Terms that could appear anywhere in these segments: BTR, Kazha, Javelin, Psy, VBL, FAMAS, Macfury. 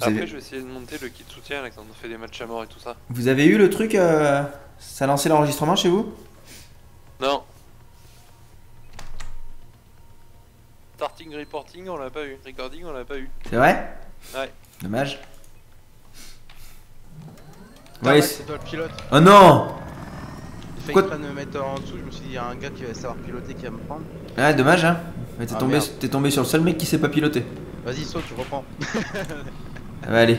Après je vais essayer de monter le kit soutien là, quand on fait des matchs à mort et tout ça. Vous avez eu le truc, ça a lancé l'enregistrement chez vous? Non. Starting reporting on l'a pas eu, recording on l'a pas eu. C'est vrai? Ouais. Dommage. Ouais, c'est toi le pilote. Oh non! J'ai failli pas me mettre en dessous, je me suis dit il y a un gars qui va savoir piloter qui va me prendre. Ah dommage hein, mais t'es tombé sur le seul mec qui sait pas piloter. Vas-y saute, tu reprends. Ah bah allez.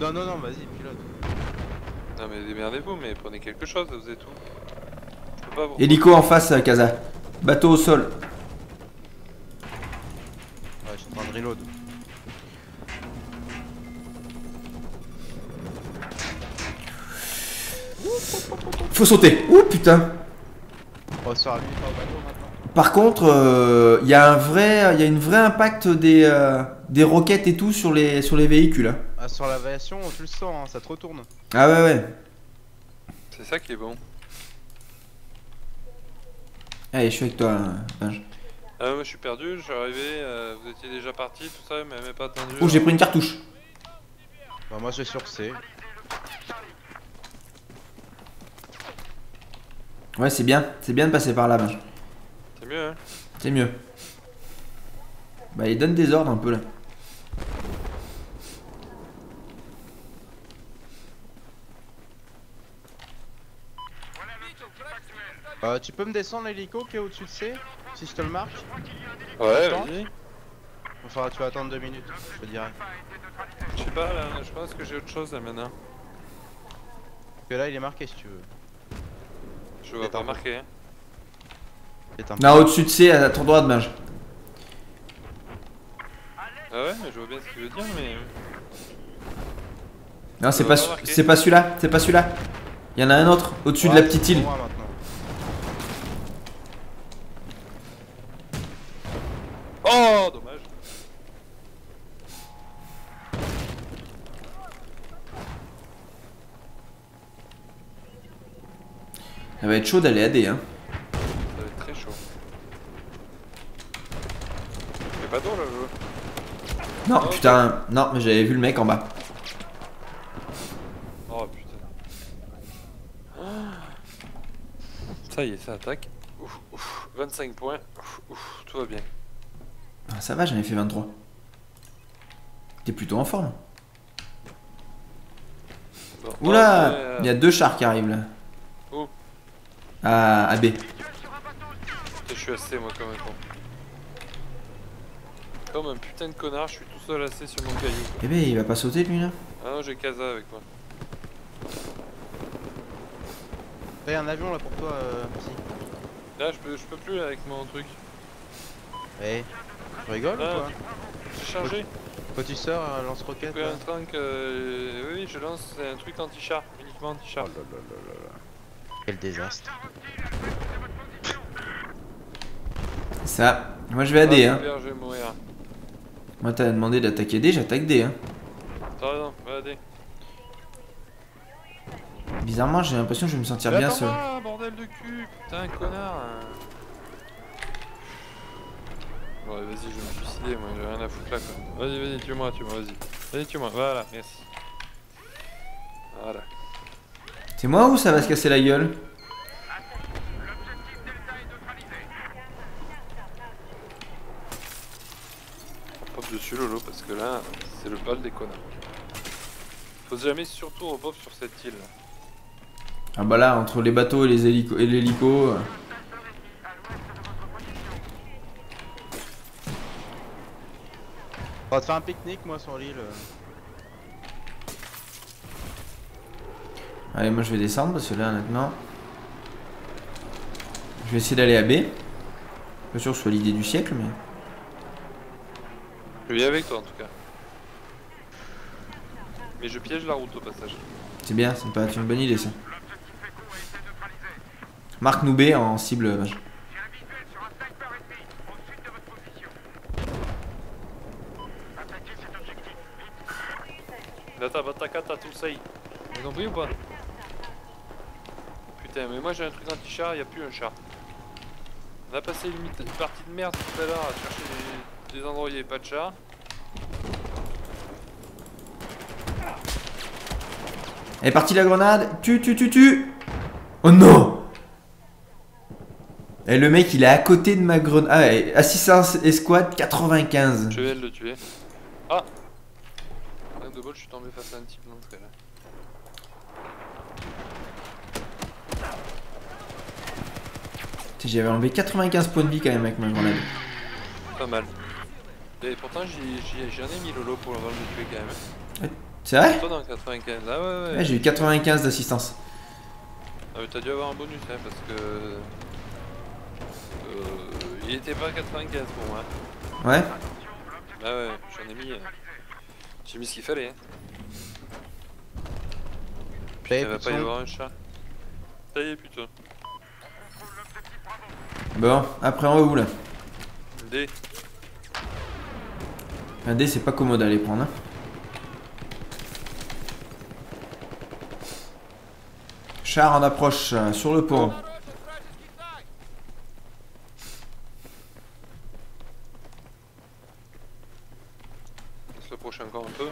Non non non, vas-y pilote. Non mais démerdez-vous, mais prenez quelque chose, vous êtes où? Hélico en face Kaza. Bateau au sol. Ouais je suis en train de reload. Faut sauter. Ouh putain. Par contre, il y a une vraie impact des roquettes et tout sur les véhicules. Ah, sur la variation, tu le sens, hein, ça te retourne. Ah ouais ouais. C'est ça qui est bon. Allez, je suis avec toi. Binge. Ah moi je suis perdu, je suis arrivé, vous étiez déjà parti, tout ça, mais même pas attendu. Oh, j'ai pris une cartouche. Bah moi je suis sur C. Ouais c'est bien de passer par là, Binge. C'est mieux hein. C'est mieux. Bah il donne des ordres un peu là. Tu peux me descendre l'hélico qui est au-dessus de C, si je te le marque? Ouais vas-y. Enfin tu vas attendre 2 minutes, je te dirai. Je sais pas là, je pense que j'ai autre chose là maintenant. Parce que là il est marqué si tu veux. Je vois pas marqué. Là au-dessus de C, à ton droit de Mage. Ah ouais, je vois bien ce qu'il veut dire, mais... Non, c'est pas celui-là, c'est pas celui-là. Il y en a un autre, au-dessus de la petite île. Oh, dommage. Ça va être chaud d'aller AD, hein. Ça va être très chaud. C'est pas drôle là, le jeu. Non, oh, putain, non, mais j'avais vu le mec en bas. Oh putain. Ça y est, ça attaque. Ouf, ouf, 25 points. Ouf, ouf, tout va bien. Ah, ça va, j'en ai fait 23. T'es plutôt en forme. Bon, oula, il y a 2 chars qui arrivent là. Oh. Ah, à B. Je suis à C moi comme un con. Comme un putain de connard, je suis tout seul à C sur mon cahier. Eh ben il va pas sauter lui là. Ah non j'ai Kaza avec moi. T'as un avion là pour toi aussi. Là je peux plus là, avec mon truc. Eh, tu rigoles ou quoi? J'ai chargé. Quand tu sors, lance roquette. Ouais, un tank, oui je lance un truc anti-char, uniquement anti-char. Oh là là là là là. Quel désastre. Ça, moi je vais à D hein. Je vais mourir. Moi t'as demandé d'attaquer D, j'attaque D hein. T'as raison, va à D. Bizarrement j'ai l'impression que je vais me sentir bien seul. Ah bordel de cul, putain connard. Ouais vas-y je vais me suicider, moi j'ai rien à foutre là quoi. Vas-y vas-y tue-moi, vas-y. Vas-y tue-moi, voilà, merci. Voilà. C'est moi ou ça va se casser la gueule? On pop dessus Lolo parce que là c'est le bal des connards. Faut jamais surtout repop sur cette île. Ah bah là entre les bateaux et les hélicos et l'hélico. On va te faire un pique-nique moi sur l'île. Allez, moi je vais descendre parce que là maintenant je vais essayer d'aller à B. Je suis pas sûr que ce soit l'idée du siècle, mais je vais avec toi en tout cas. Mais je piège la route au passage. C'est bien, ça me paraît une bonne idée ça. Marque nous B en cible. Data batakata tout ça. Vous compris ou pas? Putain, mais moi j'ai un truc anti-char, y'a plus un char. On a passé une partie de merde tout à l'heure à chercher des endroits où il n'y avait pas de char. Elle est partie la grenade. Tu. Oh non. Et le mec il est à côté de ma grenade. Ah ouais, assistance escouade 95. Je vais le tuer. Ah, de bol, je suis tombé face à un type d'entrée là. J'avais enlevé 95 points de vie quand même avec ma grenade. Pas mal. Et pourtant j'en ai mis Lolo pour avoir le tuer quand même. C'est vrai? Toi dans 95 là, ouais. Ouais, j'ai eu 95 d'assistance. Ah mais t'as dû avoir un bonus hein, parce que... il était pas à 95 pour moi. Ouais. Bah ouais, j'en ai mis... J'ai mis ce qu'il fallait. Hein. Putain, il va pas y avoir un chat. Ça y est putain. Bon, après on va où là? D. Un D c'est pas commode à aller prendre. Hein. Char en approche sur le pont. On se rapproche encore un peu.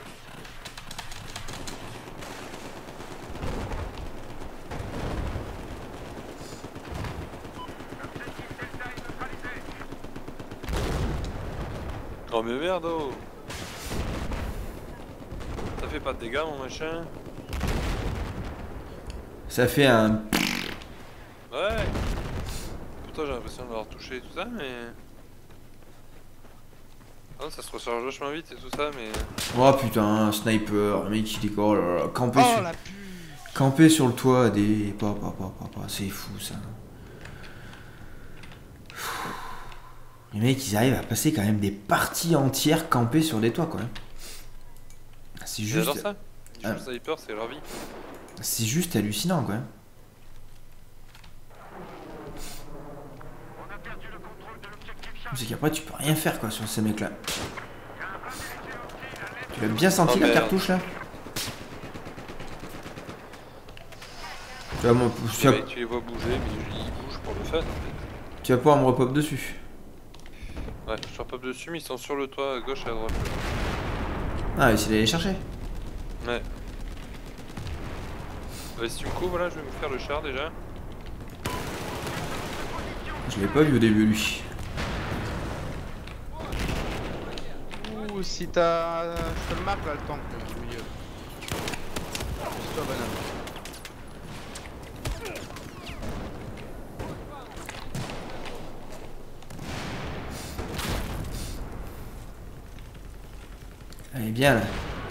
Oh mais merde oh. Ça fait pas de dégâts mon machin. Ça fait un... Ouais. Putain j'ai l'impression de l'avoir touché et tout ça mais... Non ça se recharge vachement vite et tout ça mais... Oh putain un sniper, mec il est oh là là, camper, oh, sur... camper sur le toit des... C'est fou ça. Les mecs ils arrivent à passer quand même des parties entières campées sur des toits quoi. C'est juste... J'adore ça. Le sniper c'est leur vie. C'est juste hallucinant quoi. C'est qu'après tu peux rien faire quoi sur ces mecs là. Tu l'as bien senti la cartouche là. Tu les vois bouger mais ils bougent pour le fun en fait. Tu vas pouvoir me repop dessus. Ouais, je repop dessus, mais ils sont sur le toit à gauche et à droite. Ah, essaye d'aller les chercher. Ouais. Bah, si tu me couvres là, je vais me faire le char déjà. Je l'ai pas vu au début, lui. Ouh, si t'as. Je te le marque là, le tank au milieu. C'est toi, banane. Elle est bien là.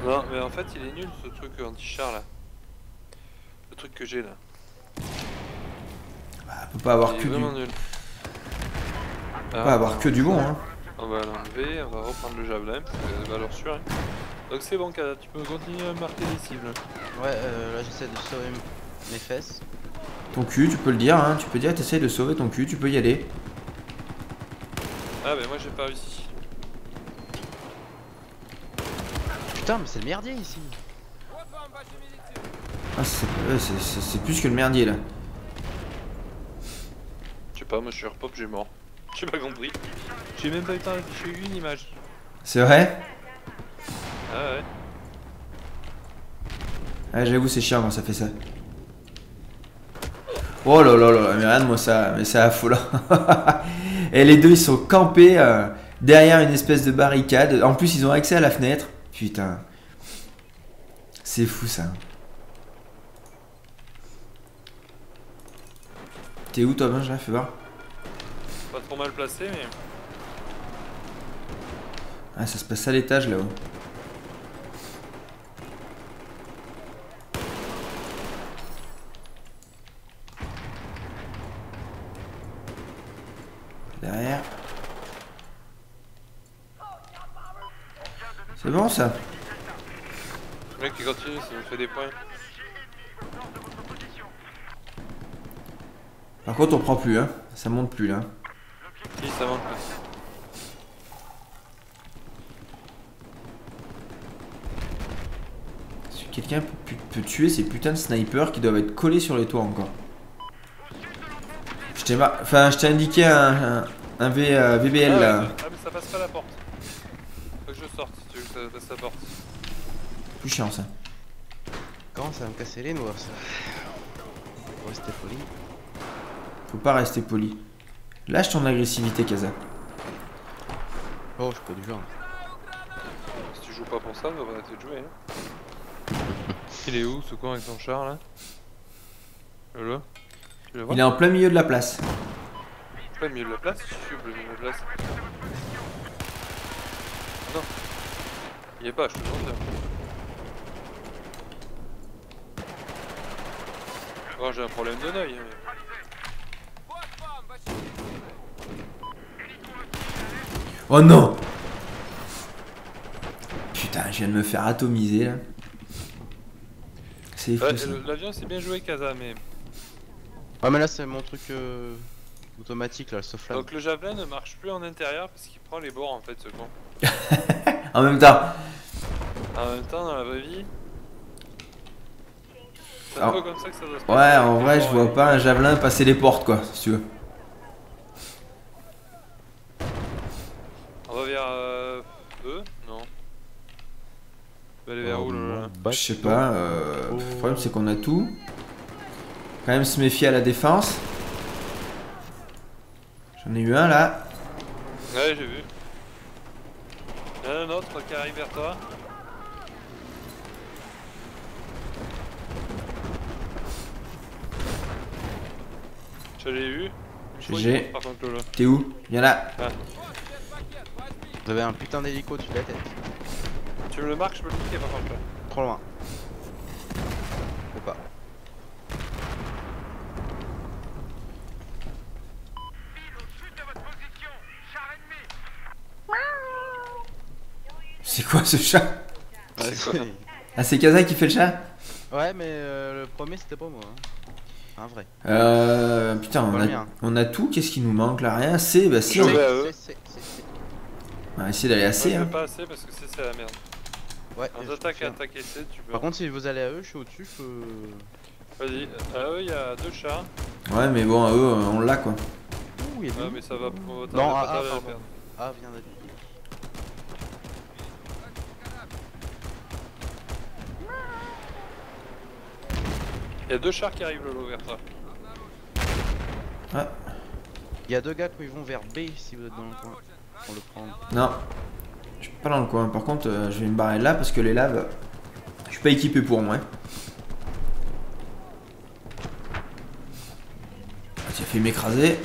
Non mais en fait il est nul ce truc anti-char là. Le truc que j'ai là. Bah on peut pas avoir que du bon. On peut pas avoir que du bon hein. On va l'enlever, on va reprendre le javelin, c'est valeur sûre. Hein. Donc c'est bon Kada, tu peux continuer à marquer les cibles. Ouais là j'essaie de sauver mes fesses. Ton cul tu peux le dire hein, tu peux dire t'essayes de sauver ton cul, tu peux y aller. Ah bah moi j'ai pas réussi. Putain mais c'est le merdier ici. Ah c'est plus que le merdier là. Je sais pas moi je suis repop j'ai mort. J'ai pas compris. J'ai même pas eu le temps d'afficher une image. C'est vrai? Ah ouais. Ah j'avoue c'est chiant quand ça fait ça. Oh là là là mais regarde moi ça mais c'est affolant. Et les deux ils sont campés derrière une espèce de barricade. En plus ils ont accès à la fenêtre. Putain, c'est fou ça. T'es où toi Benjamin? Fais voir. Pas trop mal placé mais... Ah ça se passe à l'étage là-haut. Derrière. C'est bon ça. Le mec qui continue, ça nous fait des points. Par contre on prend plus hein, ça monte plus là. Si ça monte plus. Si quelqu'un peut tuer ces putains de snipers qui doivent être collés sur les toits encore. Je t'ai indiqué un VBL ah, là. Ah mais ça passe pas la porte. Faut que je sorte si tu veux que ça passe la porte. Plus chiant ça. commence à me casser les noix, ça. Faut rester poli. Faut pas rester poli. Lâche ton agressivité, Kaza. Oh, je peux du genre. Si tu joues pas pour ça, on va arrêter de jouer. Hein. Il est où ce con avec son char là? Lolo, tu le vois? Il est en plein milieu de la place. Plein milieu de la place? Je suis au plein milieu de la place. Non. Il est pas, je te demande. Oh, j'ai un problème de neuil. Oh non! Putain, je viens de me faire atomiser là. C'est fou. L'avion c'est bien joué, Kaza, mais. Ah, mais là c'est mon truc automatique là, sauf là. Donc le Javelin ne marche plus en intérieur parce qu'il prend les bords en fait, ce con. En même temps. En même temps, dans la vraie vie. C'est un peu comme ça que ça doit se passer. Ouais, en vrai, je vois pas un Javelin passer les portes quoi, si tu veux. On va vers eux? Non. On va aller vers où là? Je sais pas, le problème c'est qu'on a tout. Quand même se méfier à la défense. J'en ai eu un là. Ouais, j'ai vu. Il y en a un autre qui arrive vers toi. Je l'ai eu. GG. T'es où? Viens là. Ah. Vous avez un putain d'hélico dessus de la tête. Tu me le marques, je peux le piquer par contre. Trop loin. Faut pas. C'est quoi ce chat? Ah, c'est Kaza qui fait le chat? Ouais, mais le premier c'était pas moi. Hein. Un vrai. Putain, on a tout. Qu'est-ce qui nous manque là? Rien. C'est bah si. On va essayer d'aller à C. Je peux pas assez parce que C c'est la merde. Ouais. On attaque et attaque C, tu peux. Par contre si vous allez à E, je suis au-dessus, faut... Vas-y, à E il y a deux chats. Ouais mais bon, à E on l'a quoi. Ouh, il y a mais ça va... Non, A vient d'être... Il y a deux chars qui arrivent, Lolo, vers toi. Ah. Il y a deux gars qui vont vers B si vous êtes dans le coin. Pour le prendre. Non, je suis pas dans le coin. Par contre, je vais me barrer de là parce que les laves, je suis pas équipé pour moi. J'ai fait m'écraser.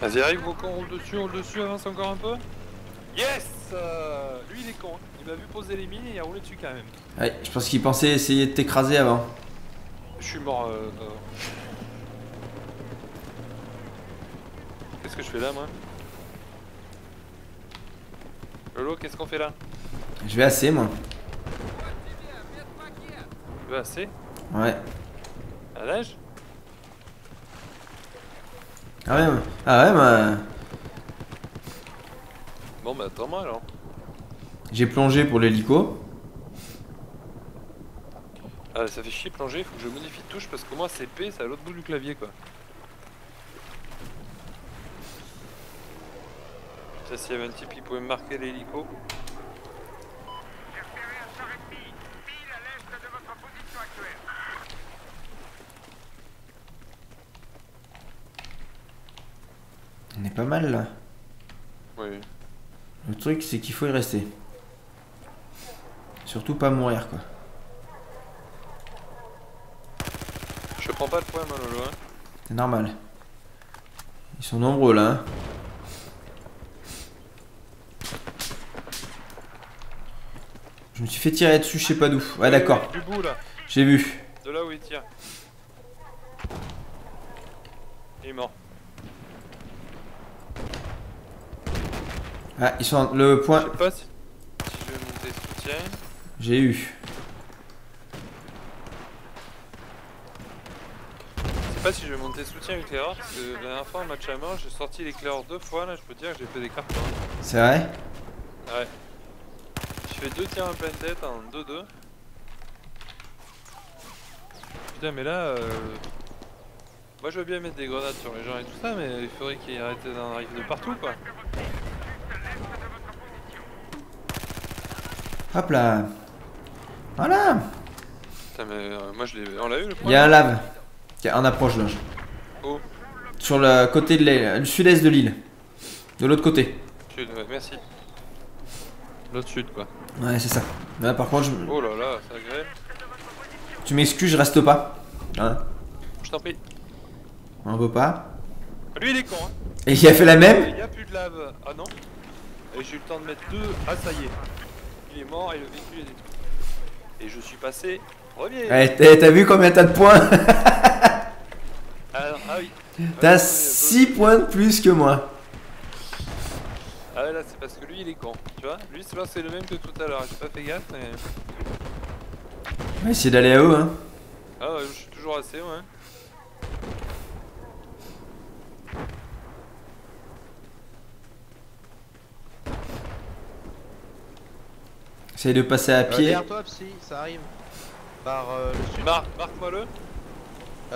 Vas-y, arrive, gros con, roule dessus, avance encore un peu. Yes, lui il est con, il m'a vu poser les mines et il a roulé dessus quand même. Ouais, je pense qu'il pensait essayer de t'écraser avant. Je suis mort. Qu'est-ce que je fais là, moi? Lolo, qu'est-ce qu'on fait là? Je vais à C, moi. Tu vas à C? Ouais. À l'âge? Ah ouais, bah... Bon, bah attends-moi alors. J'ai plongé pour l'hélico. Ah, ça fait chier plonger, faut que je modifie de touche parce que moi c'est P, c'est à l'autre bout du clavier quoi. Ça, s'il y avait un type qui pouvait me marquer l'hélico. On est pas mal là. Oui. Le truc c'est qu'il faut y rester. Surtout pas mourir quoi. Je prends pas de points, Lolo. Hein. C'est normal. Ils sont nombreux là. Hein. Je me suis fait tirer dessus, je sais pas d'où. Ouais, oui, d'accord. Oui, du bout là. J'ai vu. De là où il tire. Il est mort. Ah, ils sont en... le point. Je sais pas si je vais monter soutien. J'ai eu. Je sais pas si je vais monter soutien éclaireur parce que la dernière fois en match à mort j'ai sorti l'éclaireur deux fois là, je peux dire que j'ai fait des cartons. C'est vrai? Ouais. Je fais deux tirs en pleine tête en 2-2. Putain mais là moi je veux bien mettre des grenades sur les gens et tout ça mais il faudrait qu'ils arrêtent d'en arriver de partout quoi. Hop là. Voilà. Putain, mais moi je l'ai. On l'a eu le point. Y'a un lave. Y'a un approche là. Oh. Sur le côté de le sud-est de l'île. De l'autre côté. Sud, ouais, merci. L'autre sud quoi. Ouais, c'est ça. Là, par contre, je. Oh là là, ça grêle. Tu m'excuses, je reste pas. Hein. Je t'en prie. On peut pas. Lui il est con hein. Et il a fait la même. Il n'y a plus de lave. Ah non. Et j'ai eu le temps de mettre deux. Ah ça y est. Il est mort et le véhicule est détruit. Et je suis passé premier. Eh, t'as vu combien t'as de points? Ah, non, ah oui. T'as 6 points de plus que moi. Ah ouais, là c'est parce que lui il est con. Tu vois. Lui c'est le même que tout à l'heure. J'ai pas fait gaffe mais... On va essayer d'aller à haut hein. Ah ouais, je suis toujours assez ouais. Essaye de passer à pied. Derrière toi, psy, ça arrive. Par le sud. Marque-moi le.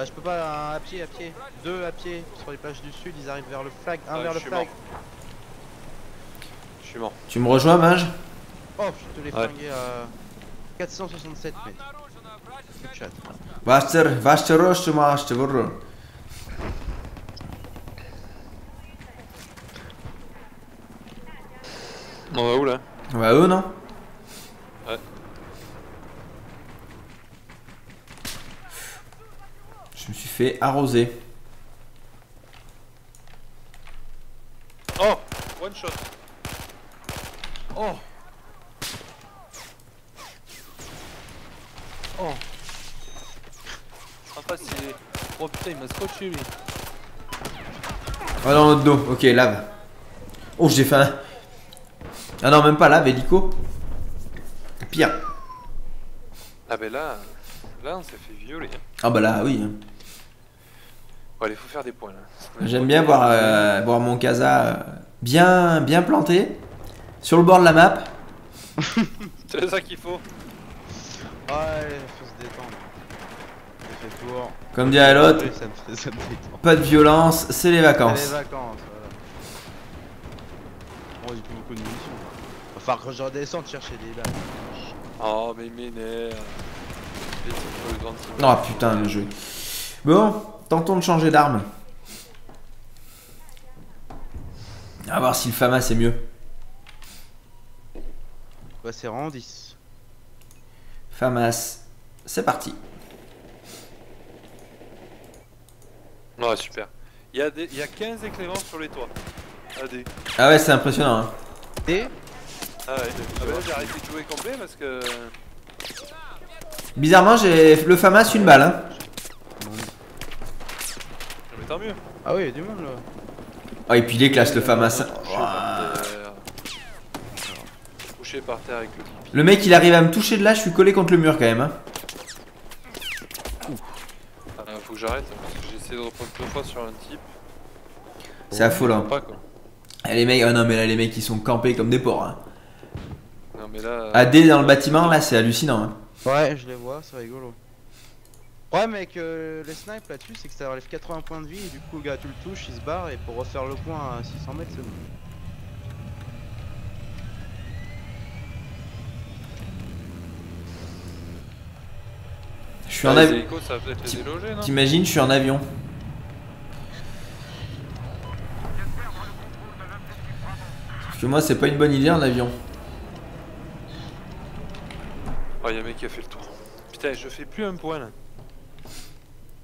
Je peux pas, à pied, à pied. Deux à pied sur les plages du sud, ils arrivent vers le flag. Un vers le flag. Je suis mort. Tu me rejoins, Mage? Oh, je te l'ai flingué à 467 mètres. Chat. Vaster, on va où là? On va où, non? Ouais. Je me suis fait arroser. Oh, one shot. Oh. Oh. En face il est... Oh putain il m'a scotché lui. Oh dans notre dos, ok lave. Oh j'ai fait un... Ah non même pas lave, hélico. Pire. Ah bah là, on s'est fait violer. Ah bah là oui. Bon allez faut faire des points là. J'aime bien voir, voir mon Kaza bien planté. Sur le bord de la map. C'est ça qu'il faut. Ouais, faut se détendre. J'ai fait tour. Comme dirait l'autre, pas de violence, c'est les vacances. C'est les vacances, voilà. Oh, il faut beaucoup de munitions. Va falloir que je redescende chercher des balles. Oh, mais m'énerve. Oh putain, le jeu. Bon, tentons de changer d'arme. On va voir si le FAMAS est mieux. Ouais, c'est rang 10. FAMAS, c'est parti. Ouais, super. Il y a 15 éclairants sur les toits. AD. Ah ouais, c'est impressionnant. Hein. Et ah ouais, j'ai arrêté de jouer complet parce que... Bizarrement, j'ai le FAMAS une balle. Hein. Mais tant mieux. Ah oui, il y a du monde là. Ah, et puis il éclate le FAMAS. Couché par terre avec le... Le mec il arrive à me toucher de là, je suis collé contre le mur quand même. Hein. Faut que j'arrête, j'ai essayé de reprendre deux fois sur un type. C'est affolant. Pas, quoi. Et les mecs, oh non mais là les mecs ils sont campés comme des porcs. Hein. Non, mais là, AD dans le bâtiment là c'est hallucinant. Hein. Ouais je les vois, c'est rigolo. Ouais mec, les snipes là-dessus c'est que ça relève 80 points de vie et du coup le gars tu le touches, il se barre et pour refaire le point à 600 mètres c'est bon. Je suis en avion. T'imagines, je suis en avion. Parce que moi, c'est pas une bonne idée un avion. Oh, y'a un mec qui a fait le tour. Putain, je fais plus un point là.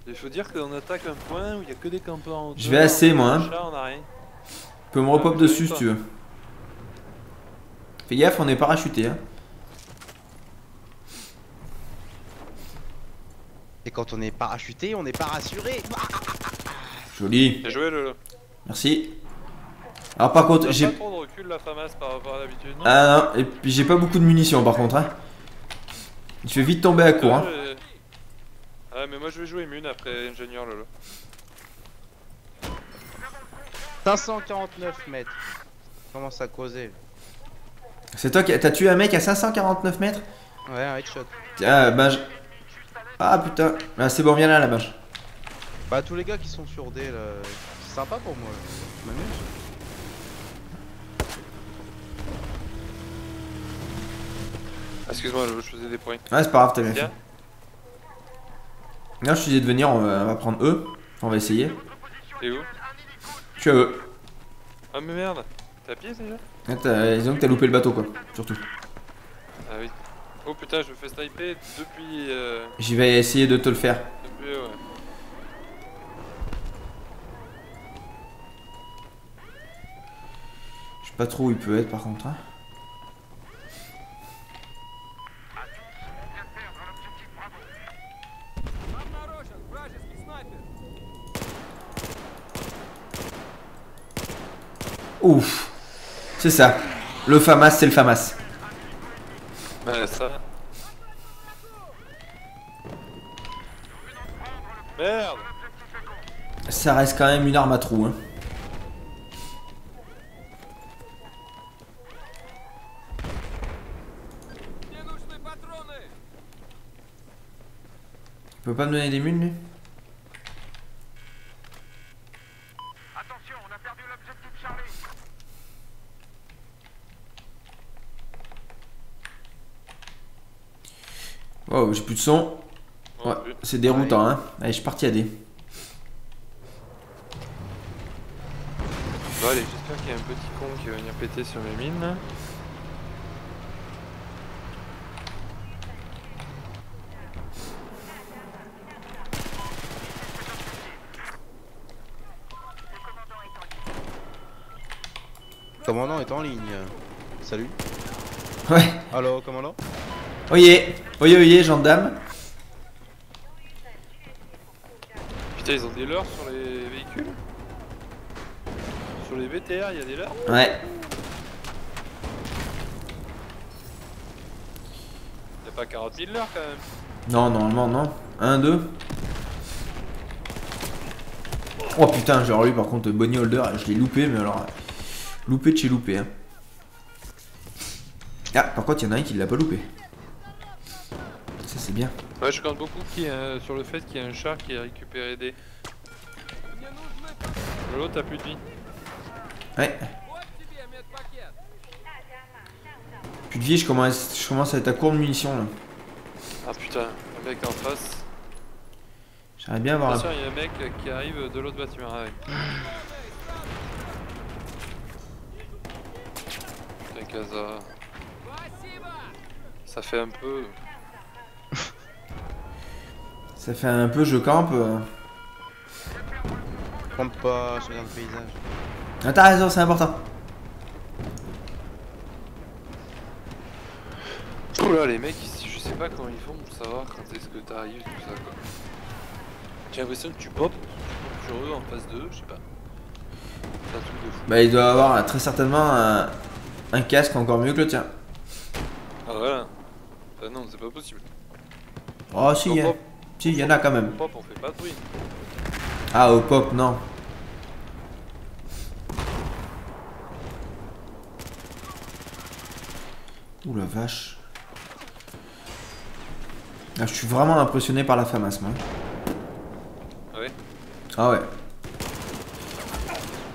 Il faut dire qu'on attaque un point où il y a que des campeurs en haut. Je vais assez, moi. Hein. Tu peux me repop dessus si tu veux. Fais gaffe, on est parachuté. Hein. Et quand on est parachuté, on n'est pas rassuré. Joli. Bien joué le. Merci. Alors par contre, j'ai pas trop de recul la FAMAS par rapport à l'habitude. Ah non, et puis j'ai pas beaucoup de munitions par contre hein. Je vais vite tomber à court hein. Ah mais moi je vais jouer immune après ingénieur Lolo. 549 mètres. Comment ça causer? C'est toi qui t'as tué un mec à 549 mètres? Ouais, un headshot. Tiens, bah ah putain, ah, c'est bon, viens là la bâche. Bah tous les gars qui sont sur D là, c'est sympa pour moi, je m'amuse. Excuse-moi, je faisais des points. Ah, c'est pas grave, t'as bien fait. Là, je te disais de venir, on va prendre eux. On va essayer. Et où? Je suis à eux. Ah, mais merde, t'as pied déjà? Ah, disons que t'as loupé le bateau, quoi. Surtout. Ah oui. Oh putain, je me fais sniper depuis. J'y vais essayer de te le faire. Depuis, ouais. Je sais pas trop où il peut être par contre. Hein. Ouf, c'est ça. Le FAMAS, c'est le FAMAS. Ouais, ça. Merde. Ça reste quand même une arme à trous, hein. Tu peux pas me donner des mules, lui? Attention, on a perdu l'objectif Charlie. Oh, j'ai plus de son. Ouais, c'est déroutant, hein. Allez, je suis parti à D. Bon, allez, j'espère qu'il y a un petit con qui va venir péter sur mes mines. Le commandant est en ligne. Salut. Ouais. Allo, commandant. Oyez, oyez, oyez, gendarme. Putain, ils ont des leurres sur les véhicules. Sur les BTR, il y a des leurres. Ouais. Y'a pas 40 000 leurres quand même. Non, normalement, non. 1, 2. Oh putain, genre lui par contre, Bonnie Holder, je l'ai loupé, mais alors. Loupé de chez loupé. Hein. Ah, par contre, y'en a un qui l'a pas loupé. C'est bien. Ouais, je compte beaucoup sur le fait qu'il y a un char qui a récupéré des. L'autre a plus de vie. Ouais. Plus de vie, je commence à être à court de munitions là. Ah putain, le mec en face. J'aimerais bien avoir. Attention, il y a un mec qui arrive de l'autre bâtiment. Ah, ouais. Putain, Kaza. Ça fait un peu. Ça fait un peu je campe. Je campe pas, je regarde le paysage. Ah, t'as raison, c'est important. Oula, les mecs, je sais pas comment ils font pour savoir quand est-ce que t'arrives, tout ça quoi. J'ai l'impression que tu popes sur eux en face d'eux, je sais pas. C'est un truc de fou. Bah, il doit avoir très certainement un casque encore mieux que le tien. Ah, voilà. Bah, non, c'est pas possible. Oh, si, y'a. Si, y'en a quand même. Au pop, on fait pas de bruit. Ah, au pop, non. Ouh la vache. Ah, je suis vraiment impressionné par la FAMAS, moi. Ah ouais? Ah ouais.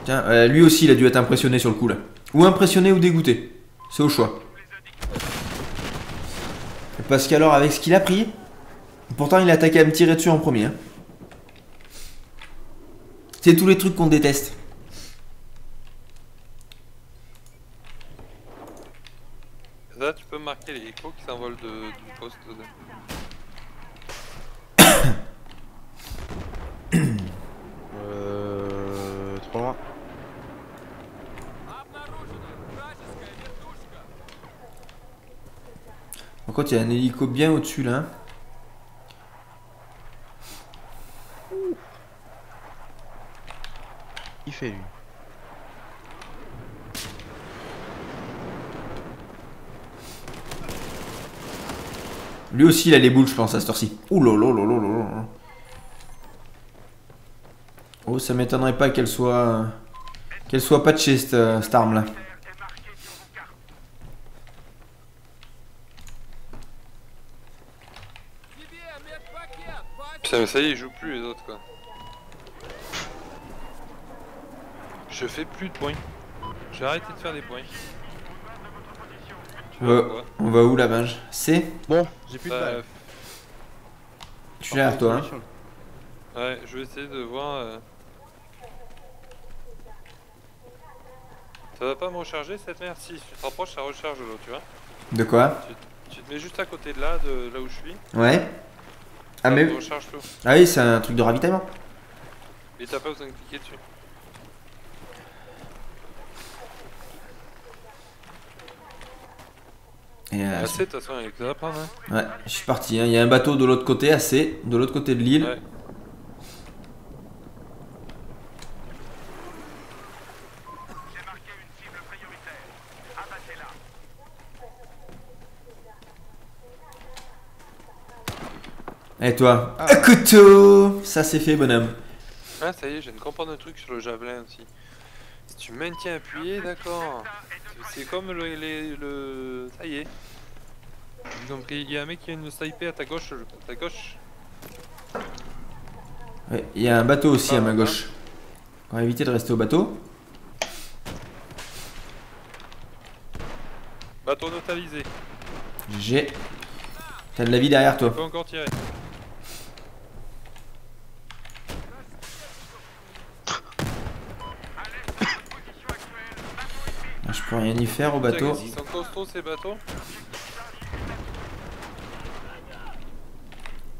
Tiens, lui aussi, il a dû être impressionné sur le coup, là. Ou impressionné ou dégoûté. C'est au choix. Parce qu'alors, avec ce qu'il a pris... Pourtant, il a attaqué à me tirer dessus en premier. Hein. C'est tous les trucs qu'on déteste. Là, tu peux marquer les échos qui s'envolent du poste. Trop loin. Par contre, il y a un hélico bien au-dessus là. Hein. Il fait lui. Lui aussi il a les boules je pense à cette heure-ci. Ouh. Oh, ça m'étonnerait pas qu'elle soit patchée cette arme là. Putain, ça y est, ils jouent plus les autres quoi. Je fais plus de points. J'ai arrêté de faire des points. On va où la mage? C'est bon, j'ai plus de balles. Tu es derrière toi. Hein. Ouais, je vais essayer de voir. Ça va pas me recharger cette merde? Si, tu te rapproches, ça recharge l'eau, tu vois. De quoi? Tu te mets juste à côté de là où je suis. Ouais. Ah, mais. Ah oui, c'est un truc de ravitaillement. Mais t'as pas besoin de cliquer dessus. Assez, de toute façon, il y a que ça à prendre. Hein. Ouais, je suis parti. Hein. Il y a un bateau de l'autre côté, assez, de l'autre côté de l'île. Ouais. J'ai marqué une cible prioritaire. Abattez-la. Et toi, un couteau. Ça c'est fait, bonhomme. Ah, ça y est, je viens de comprendre un truc sur le javelin aussi. Si tu maintiens appuyé, d'accord. C'est comme le... Ça y est. Donc il y a un mec qui vient de sniper à ta gauche. À ta gauche. Ouais, il y a un bateau aussi à ma gauche. On va éviter de rester au bateau. Bateau neutralisé. GG. T'as de la vie derrière toi. Tu peux encore tirer. Je peux rien y faire au bateau. Ils sont costauds ces bateaux.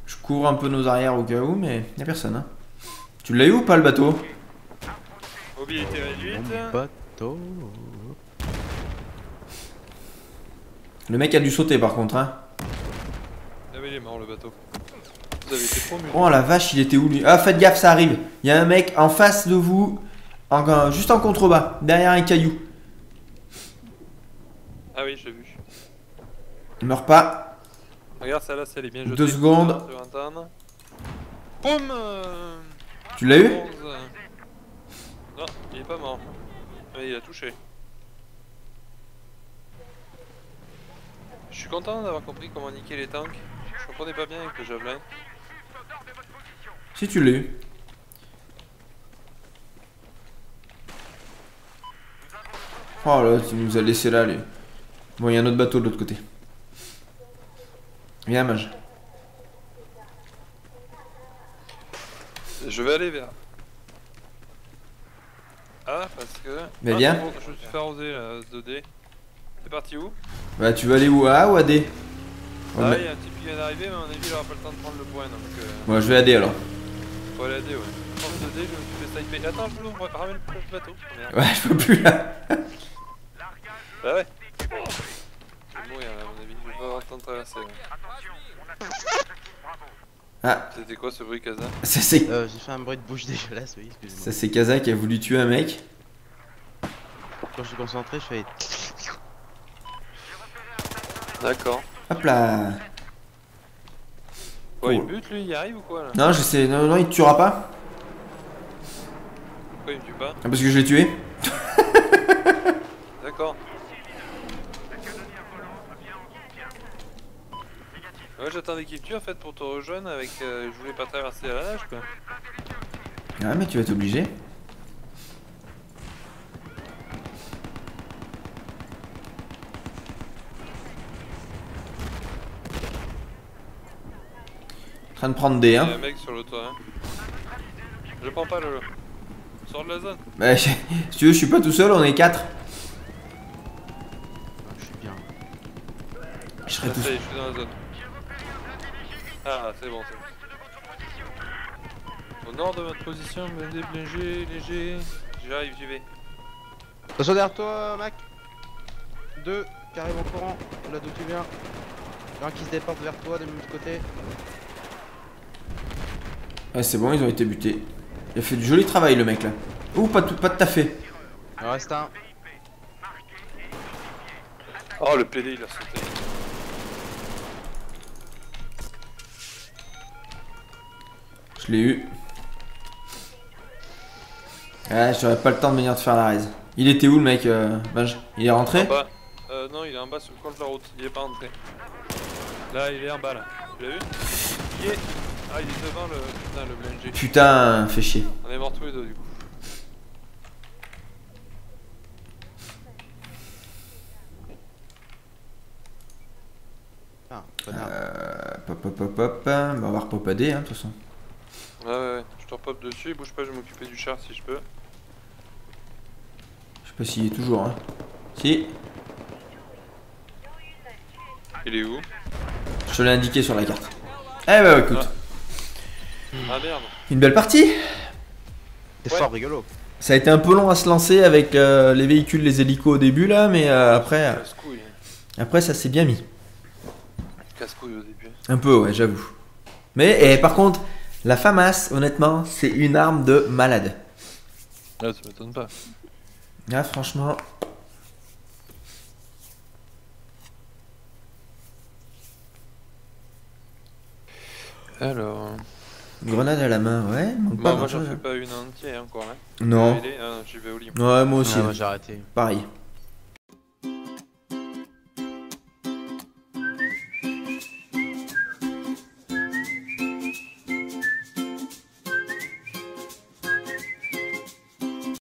Je cours un peu nos arrières au cas où, mais il n'y a personne. Hein. Tu l'as eu ou pas le bateau? Mobilité réduite. Bateau. Le mec a dû sauter par contre. Hein. Ah mais il est mort le bateau. Vous avez été promu. Oh la vache, il était où lui? Ah faites gaffe, ça arrive. Il y a un mec en face de vous, juste en contrebas, derrière un caillou. Ah oui, j'ai vu. Il meurt pas. Regarde celle-là, elle est bien jetée. 2 secondes. Boum. Tu l'as eu? Non, il est pas mort. Mais il a touché. Je suis content d'avoir compris comment niquer les tanks. Je comprenais pas bien avec le javelin. Si tu l'as eu. Oh là, tu nous as laissé là, lui. Bon, il y a un autre bateau de l'autre côté. Viens, mage. Je vais aller vers. Ah, parce que. Mais ah, viens. Je me suis fait arroser là, 2D. T'es parti où? Bah, tu vas aller où? A ou à D? Ah, il y a un type qui vient d'arriver, mais à mon avis, il aura pas le temps de prendre le point. Donc, Bon, je vais à D alors. Faut aller à D, ouais. Je prends 2D, je me suis fait sniper. Attends, je l'ouvre, ramène le bateau. Merde. Ouais, je peux plus là. Bah, ouais. Oh. C'est bon, il y a mon avis, je vais pas avoir le temps de traverser. Ah. C'était quoi ce bruit, Kaza? J'ai fait un bruit de bouche dégueulasse, oui, excusez-moi. Ça c'est Kaza qui a voulu tuer un mec. Quand je suis concentré, je fais... D'accord. Hop là. Ouais, il bute lui, il arrive ou quoi là? Non, je sais, non, il te tuera pas. Pourquoi il me tue pas? Ah, parce que je l'ai tué. D'accord. Ouais, j'attendais qu'il tue en fait pour te rejoindre avec. Je voulais pas traverser à la nage quoi. Ah, mais tu vas t'obliger. En train de prendre des hein. Il y a un mec sur le toit. Hein. Je prends pas Lolo. Sors de la zone. Bah, si tu veux, je suis pas tout seul, on est 4. Je suis bien. Je serai tout seul. Je suis dans la zone. Ah, c'est bon, c'est bon. Au nord de votre position, me dépléger, léger. J'arrive, j'y vais. Attention derrière toi, Mac. 2 qui arrivent en courant, là d'où tu viens. Un qui se déporte vers toi, de l'autre côté. Ah, c'est bon, ils ont été butés. Il a fait du joli travail, le mec là. Ouh, pas de taffé. Il reste un. Oh, le PD, il a sauté. Je l'ai eu. Ah, j'aurais pas le temps de venir te faire la raise. Il était où le mec, Mage? Il est rentré? Non, il est en bas sur le coin de la route. Il est pas rentré. Là, il est en bas là. Tu l'as vu? Il est. Ah, il est devant le. Putain, le BLG. Putain, fait chier. On est morts tous les deux du coup. Bah, on va repopader, hein, de toute façon. Ouais, je te repop dessus, bouge pas, je vais m'occuper du char si je peux. Je sais pas s'il y est toujours, hein. Si. Il est où? Je te l'ai indiqué sur la carte. Eh bah écoute. Ah merde. Une belle partie. C'est fort rigolo. Ça a été un peu long à se lancer avec les véhicules, les hélicos au début là, mais après... Après ça s'est bien mis. Casse-couille au début. Un peu ouais, j'avoue. Mais et, par contre, la FAMAS, honnêtement, c'est une arme de malade. Là, ça m'étonne pas. Là, franchement... Alors... Grenade à la main, ouais. Bon, moi j'en fais pas une entière encore là. Non. Ah, j'y vais au lit. Ouais, moi aussi. Ah, moi j'ai arrêté. Pareil.